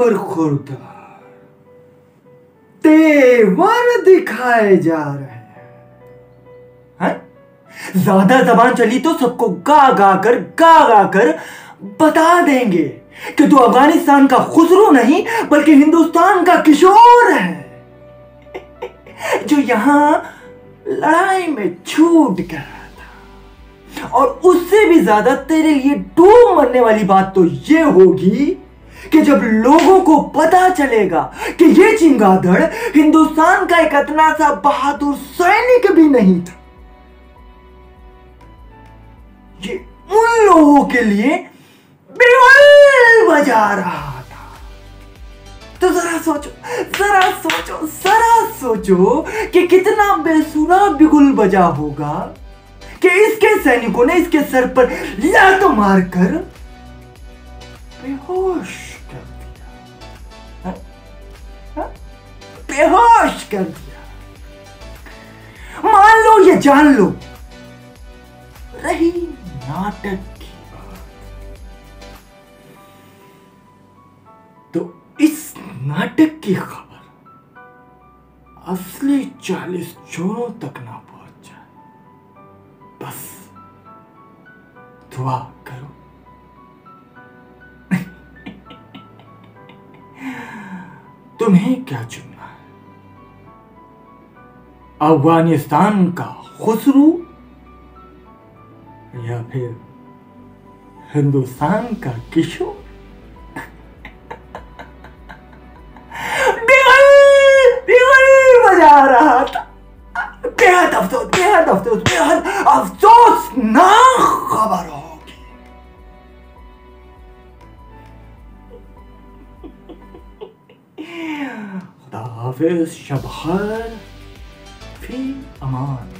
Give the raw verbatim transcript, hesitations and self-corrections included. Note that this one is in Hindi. बरखुरदार तेवर दिखाए जा रहे हैं। ज्यादा जबान चली तो सबको गा गा कर गा गा कर बता देंगे कि तू अफगानिस्तान का खुसरू नहीं बल्कि हिंदुस्तान का किशोर है, जो यहां लड़ाई में छूट गया था। और उससे भी ज्यादा तेरे लिए डूब मरने वाली बात तो यह होगी कि जब लोगों को पता चलेगा कि यह चमगादड़ हिंदुस्तान का एक इतना सा बहादुर सैनिक भी नहीं था, ये उन लोगों के लिए बिगुल बजा रहा था। तो जरा सोचो जरा सोचो जरा सोचो कि कितना बेसुरा बिगुल बजा होगा कि इसके सैनिकों ने इसके सर पर लात मारकर बेहोश कर दिया। हा? हा? बेहोश कर दिया। मान लो ये जान लो, रही नाटक की बात, तो इस नाटक की खबर असली चालीस चोरों तक ना पहुंच जाए, बस दुआ करो। तुम्हें क्या चुनना है, अफगानिस्तान का खुसरू या फिर हिंदुस्तान का किशोर? बिगुल बिगुल बजा रहा था। बेहद अफसोस बेहद अफसोस बेहद अफसोसनाक खबर हो। खुदा हाफिज़, शब खैर, फी अमान।